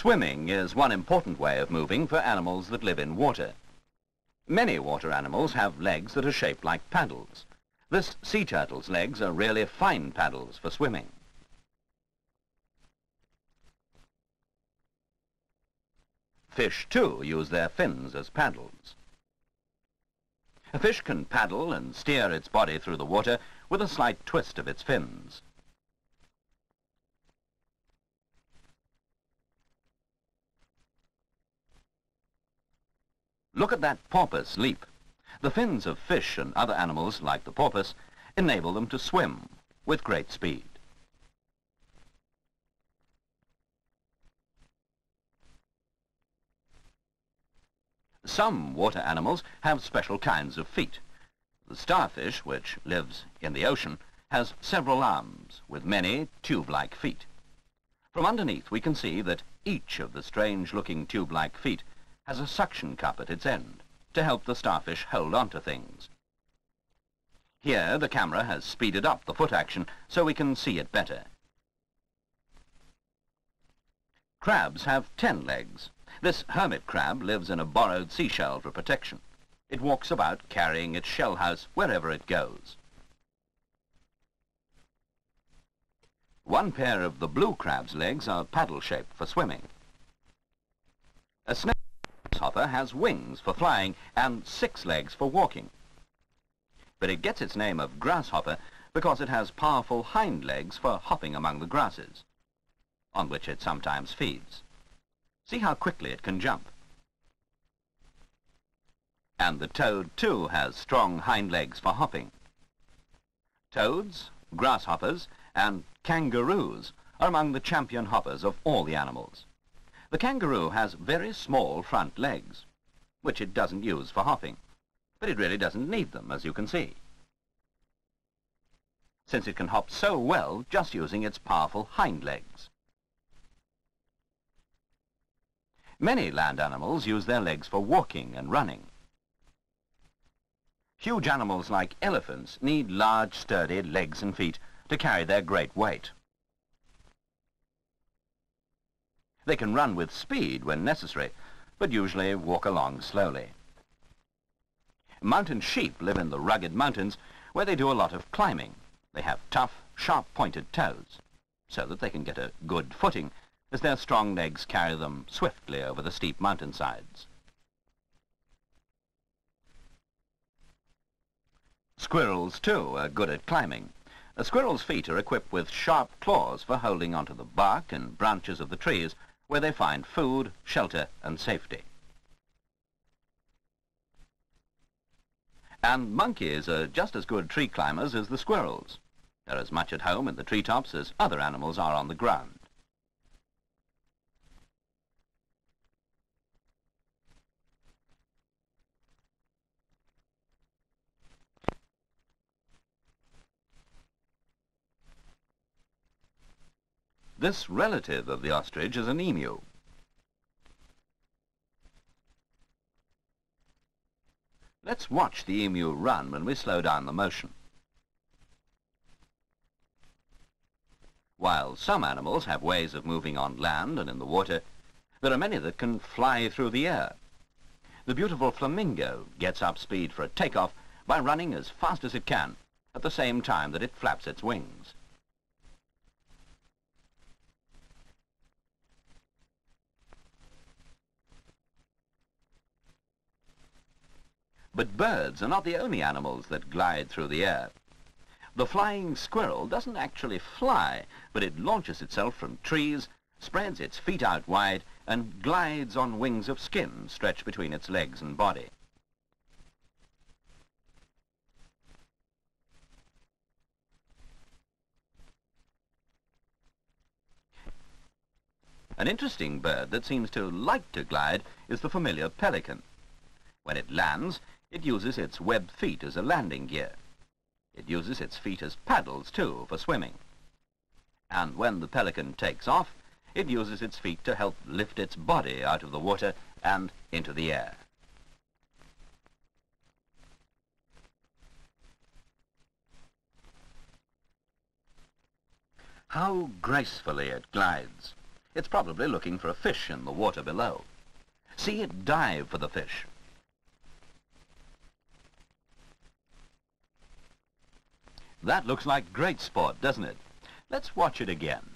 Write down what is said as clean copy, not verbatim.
Swimming is one important way of moving for animals that live in water. Many water animals have legs that are shaped like paddles. This sea turtle's legs are really fine paddles for swimming. Fish, too, use their fins as paddles. A fish can paddle and steer its body through the water with a slight twist of its fins. Look at that porpoise leap. The fins of fish and other animals, like the porpoise, enable them to swim with great speed. Some water animals have special kinds of feet. The starfish, which lives in the ocean, has several arms with many tube-like feet. From underneath we can see that each of the strange-looking tube-like feet has a suction cup at its end to help the starfish hold on to things. Here the camera has speeded up the foot action so we can see it better. Crabs have 10 legs. This hermit crab lives in a borrowed seashell for protection. It walks about carrying its shell house wherever it goes. One pair of the blue crab's legs are paddle-shaped for swimming. A snake hopper has wings for flying and 6 legs for walking. But it gets its name of grasshopper because it has powerful hind legs for hopping among the grasses, on which it sometimes feeds. See how quickly it can jump. And the toad, too, has strong hind legs for hopping. Toads, grasshoppers, and kangaroos are among the champion hoppers of all the animals. The kangaroo has very small front legs, which it doesn't use for hopping, but it really doesn't need them, as you can see, since it can hop so well just using its powerful hind legs. Many land animals use their legs for walking and running. Huge animals like elephants need large, sturdy legs and feet to carry their great weight. They can run with speed when necessary, but usually walk along slowly. Mountain sheep live in the rugged mountains where they do a lot of climbing. They have tough, sharp-pointed toes so that they can get a good footing as their strong legs carry them swiftly over the steep mountainsides. Squirrels, too, are good at climbing. A squirrel's feet are equipped with sharp claws for holding onto the bark and branches of the trees where they find food, shelter, and safety. And monkeys are just as good tree climbers as the squirrels. They're as much at home in the treetops as other animals are on the ground. This relative of the ostrich is an emu. Let's watch the emu run when we slow down the motion. While some animals have ways of moving on land and in the water, there are many that can fly through the air. The beautiful flamingo gets up speed for a takeoff by running as fast as it can at the same time that it flaps its wings. But birds are not the only animals that glide through the air. The flying squirrel doesn't actually fly, but it launches itself from trees, spreads its feet out wide, and glides on wings of skin stretched between its legs and body. An interesting bird that seems to like to glide is the familiar pelican. When it lands, it uses its webbed feet as a landing gear. It uses its feet as paddles, too, for swimming. And when the pelican takes off, it uses its feet to help lift its body out of the water and into the air. How gracefully it glides. It's probably looking for a fish in the water below. See it dive for the fish. That looks like great sport, doesn't it? Let's watch it again.